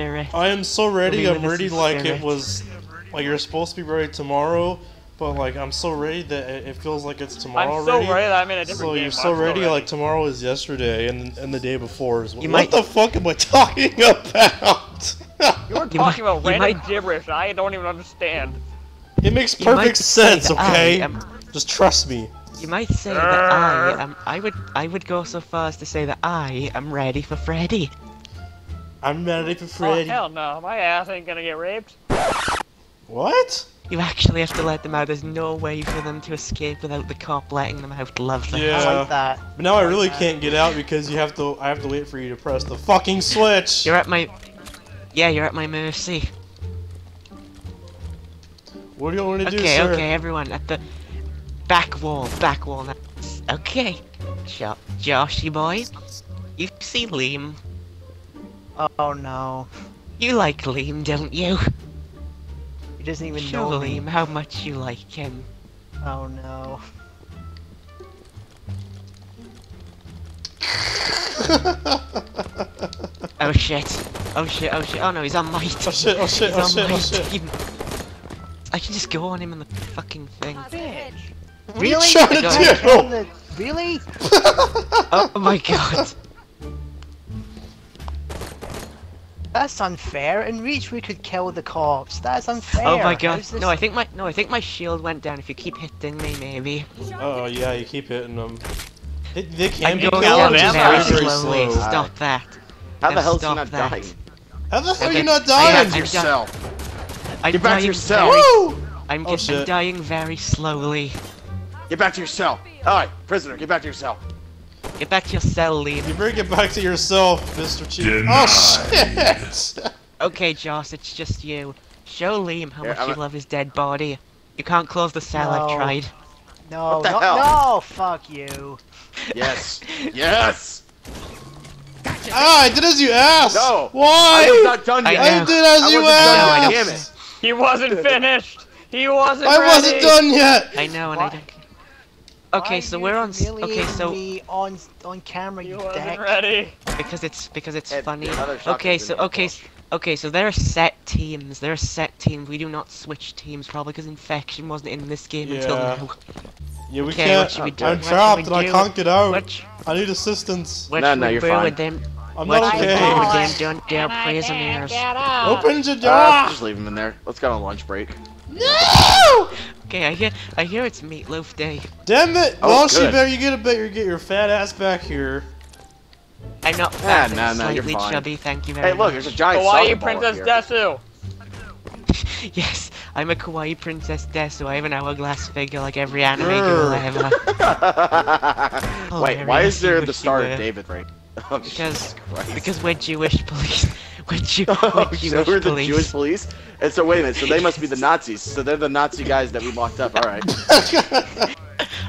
spirit. I am so ready. I'm ready like it was, like you're supposed to be ready tomorrow, but like I'm so ready that it feels like it's tomorrow already. I'm so ready that I'm in a different game. So you're so ready like tomorrow is yesterday and the day before is. What the fuck am I talking about? You were talking about random gibberish that I don't even understand. It makes perfect sense, okay? Just trust me. You might say that I would go so far as to say that I am ready for Freddy. I'm ready for Freddy. Oh, hell no, my ass ain't gonna get raped. What? You actually have to let them out. There's no way for them to escape without the cop letting them out. Lovely. Yeah. I like that. But now I really can't get out because you have to. I have to wait for you to press the fucking switch. You're at my. Yeah, you're at my mercy. What do you want to do, sir? Okay, everyone at the. Back wall now. Okay. Joshy boy. You see Liam. Oh no. You like Liam, don't you? He doesn't even know Liam how much you like him. Oh no. Oh shit. Oh shit, oh shit. Oh no, he's on my team. Oh shit, oh shit, oh shit, oh shit. I can just go on him in the fucking thing. Bitch. Really? What are you trying to do? Really? Oh my god. That's unfair. In Reach, we could kill the corpse. That's unfair. Oh my god. This... No, I think my shield went down. If you keep hitting me, maybe. Oh yeah, you keep hitting them. They can be killed very slowly. Stop that. How the hell are you not dying? How the hell are you not dying? Get back to your cell. Woo! I'm dying very slowly. Get back to your cell. Alright, prisoner, get back to your cell. Get back to your cell, Liam. You bring it back to yourself, Mr. Chief. Denied. Oh, shit! Okay, Joss, it's just you. Show Liam how much you love his dead body. You can't close the cell, I've tried. No, hell? No, fuck you. Yes. Yes! Gotcha. Ah, I did as you asked! No! Why? I was not done yet. I did as you asked! Damn it. He wasn't finished! He wasn't ready! I wasn't done yet! I know, and I don't... Okay, so we're on. Okay, so on camera, you dick. Ready? Because it's funny. Okay, so there are set teams. There are set teams. We do not switch teams, probably because Infection wasn't in this game until now. Yeah, we can't. I'm trapped and I can't get out. I need assistance. No, you're fine. I'm not okay. Don't dare prisoners. Open the door. Just leave them in there. Let's go on a lunch break. No! Okay, I hear it's meatloaf day. Damn it! Oh, Walshy Bear, you get your fat ass back here. I'm not fat. Nah, slightly chubby. Thank you very much. Hey, look, there's a giant. Kawaii Princess Desu. Yes, I'm a kawaii Princess Desu. I have an hourglass figure like every anime girl ever. Oh, wait, why is there the Star of David right? Oh, because we're Jewish police. We're the Jewish police? And so wait a minute, so they must be the Nazis. So they're the Nazi guys that we locked up, alright.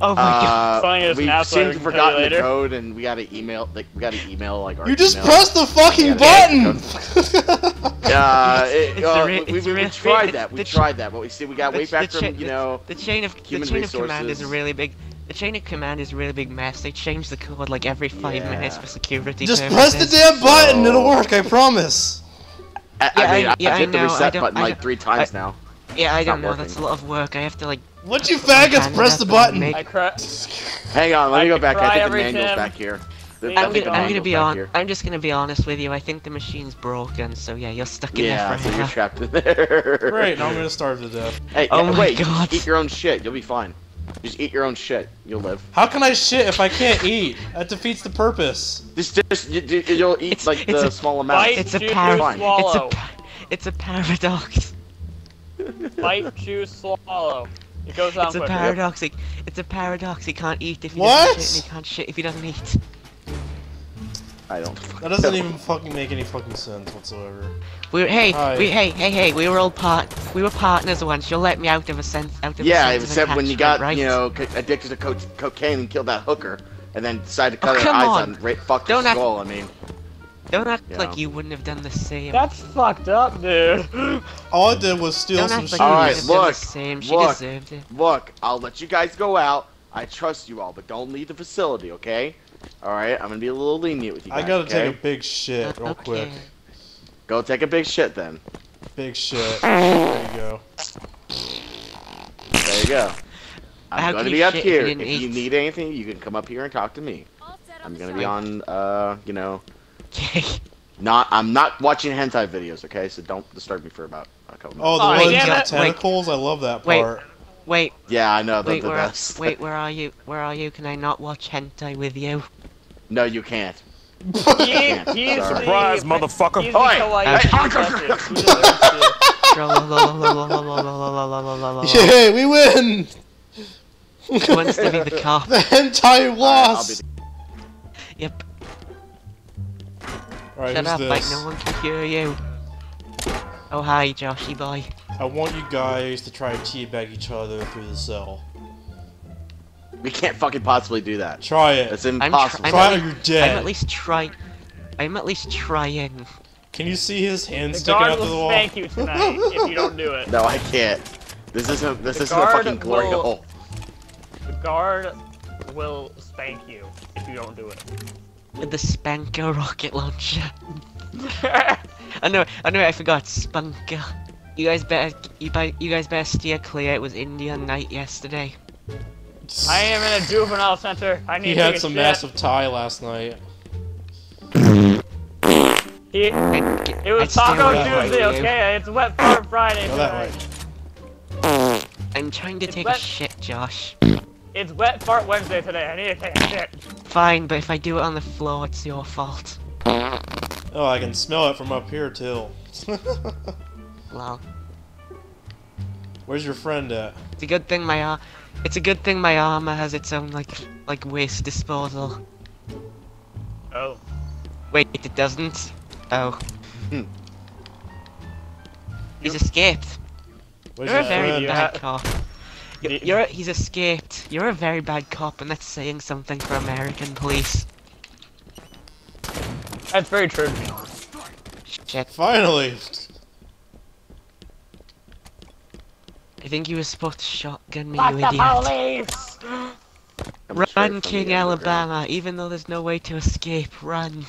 Oh my god. We seem to forgotten the code and we got an email, like, our You just pressed the fucking button! We tried that, but we see we got way back from, you know, the chain of command is a really big mess. They change the code like every 5 minutes for security purposes. Just press the damn button, it'll work, I promise! I hit the reset button like 3 times now. Yeah, I don't know, that's a lot of work. I have to like... What you faggots, press the button! Hang on, let me go back, I think the manual's back here. I'm just gonna be honest with you, I think the machine's broken, so yeah, you're stuck in there forever. Yeah, so you're trapped in there. Great, I'm gonna starve to death. Hey, wait, eat your own shit, you'll be fine. Just eat your own shit. You'll live. How can I shit if I can't eat? That defeats the purpose. You'll eat like the small amount. It's a paradox. It's a paradox. Bite, chew, swallow. It goes on. It's a paradox. It's a paradox. He can't eat if he doesn't shit, and he can't shit if he doesn't eat. I don't. That doesn't even fucking make any fucking sense whatsoever. We were all partners once. You'll let me out of a sense. Except when you got you know addicted to cocaine and killed that hooker, and then decided to cut her eyes out and fucked her skull. I mean, don't act like you wouldn't have done the same. That's fucked up, dude. All I did was steal some shit. All right, look. I'll let you guys go out. I trust you all, but don't leave the facility, okay? Alright, I'm gonna be a little lenient with you guys, I gotta take a big shit real quick. Go take a big shit then. Big shit. There you go. There you go. I'm going to be up here. If you need anything, you can come up here and talk to me. I'm going to be on, you know, I'm not watching hentai videos, okay? So don't disturb me for about a couple minutes. Oh, the ones with the tentacles? I love that part. Wait. Yeah, I know. They're the best. Wait, where are you? Where are you? Can I not watch hentai with you? No, you can't. Surprise, motherfucker! Hey! We win! Who wants to be the cop? The hentai lost! Yep. Right, shut up, like no one can hear you. Oh hi, Joshy boy. I want you guys to try and teabag each other through the cell. We can't fucking possibly do that. Try it. It's impossible. Try it or you're dead. I'm at least trying. Can you see his hand sticking out to the wall? The guard will spank you tonight if you don't do it. No, I can't. This isn't a fucking glory hole. The guard will spank you if you don't do it. With the Spanker rocket launcher. I know, I forgot Spunker. You guys better steer clear. It was Indian night yesterday. I am in a juvenile center. I need to get some shit. Massive Thai last night. It was Taco Tuesday, okay? It's Wet Farm Friday. Go that way. I'm trying to take a shit, Josh. It's Wet Fart Wednesday today. I need to take a shit. Fine, but if I do it on the floor, it's your fault. Oh, I can smell it from up here too. Well. Where's your friend at? It's a good thing my armor has its own like waste disposal. Oh. Wait, it doesn't? Oh. Hmm. He's escaped. Where's you're a very friend? Bad cop. He's escaped. You're a very bad cop, and that's saying something for American police. That's very true. Shit. Finally. I think you were supposed to shotgun me, you idiot. Fuck the police! Run, King Alabama, even though there's no way to escape, run.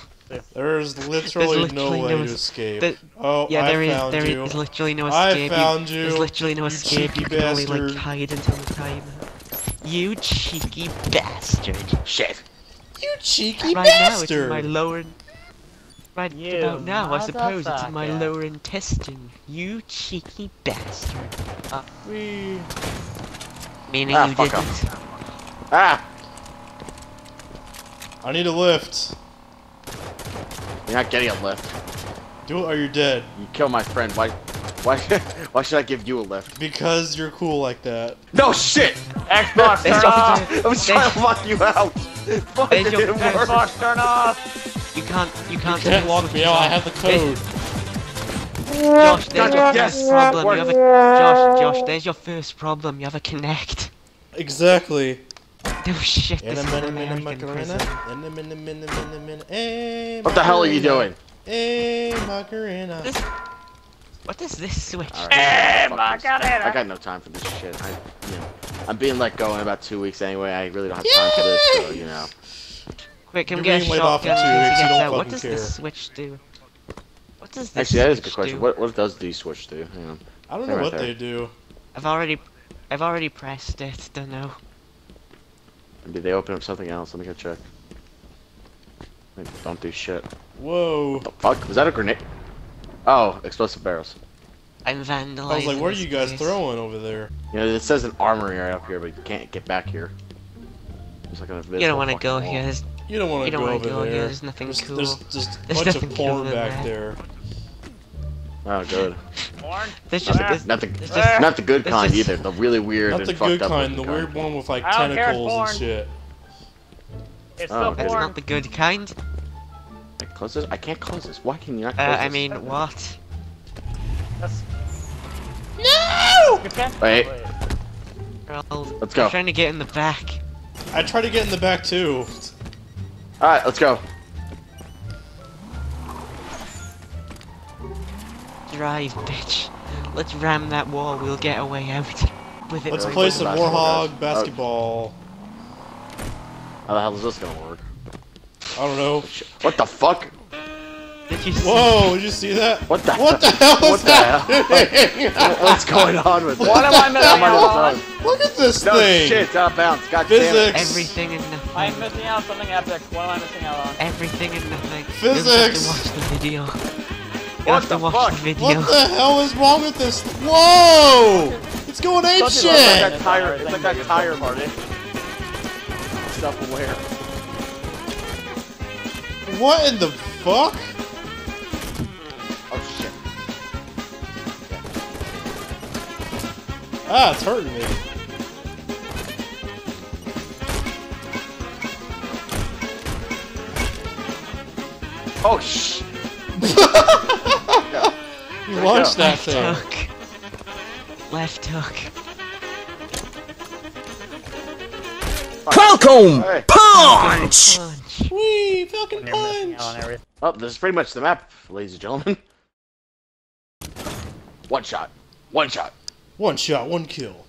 There's literally no way to escape. Oh, yeah, there is literally no escape. I found you. There's literally no escape. You can only, like, hide until the time. You cheeky bastard. Shit. You cheeky bastard! Now it's my lower... Right about now, I suppose it's in my lower intestine. You cheeky bastard. Meaning you didn't. Off. Ah! I need a lift. You're not getting a lift. Do it or you're dead. You killed my friend. Why should I give you a lift? Because you're cool like that. No shit! Xbox, turn off! I was trying to lock you out! Fuck, it didn't work. Xbox, turn off! You can't lock me out, I have the code. Josh, there's your first problem. You have a... Josh, there's your first problem. You have a Kinect. Exactly. No shit, this is an American prison. What the hell are you doing? Hey, Macarena. What is this switch? Hey, Macarena! I got no time for this shit. I'm being let go in about 2 weeks anyway. I really don't have time for this, so, you know. Quick, I'm getting shotgun to get out. What does this switch do? What does this switch do? Actually, that is a good question. What does the switch do? Hang on. I don't know what they do. I've already pressed it. Don't know. Did they open up something else? Let me go check. Don't do shit. Whoa. What the fuck? Was that a grenade? Oh, explosive barrels. I'm vandalizing. I was like, what are you guys throwing over there? You know, it says an armory right up here, but you can't get back here. It's like an invisible fucking wall. Here. You don't want to go over there. There's nothing cool. There's just a bunch of porn back there. Oh, good. Porn? There's just not the good kind either. The really weird and fucked up. Not the good kind. The weird one with like tentacles and shit. It's still porn. That's not the good kind. I close this. I can't close this. Why can you not close this? I mean, what? No! Wait. Let's go. I'm trying to get in the back. I tried to get in the back too. Alright, let's go. Drive, bitch. Let's ram that wall, we'll get a way out. With it. Let's play some Warhog basketball. How the hell is this gonna work? I don't know. What the fuck? Did you see? Whoa, did you see that? What the hell is that? What's going on with that? Look at this thing! No shit, I bounced. God damn it. Everything in the thing. I'm missing out on something epic. What am I missing out on? Everything in the thing. Physics! You have to watch the video. What the fuck? What the hell is wrong with this? Whoa! It's going ape shit! It's like that tire, Marty. Self-aware. What in the fuck? Oh shit. Yeah. Ah, it's hurting me. Oh shit. You launched that thing. Left hook. Left hook. Falcon Punch! Whee! Falcon Punch! Oh, this is pretty much the map, ladies and gentlemen. One shot. One shot. One shot, one kill.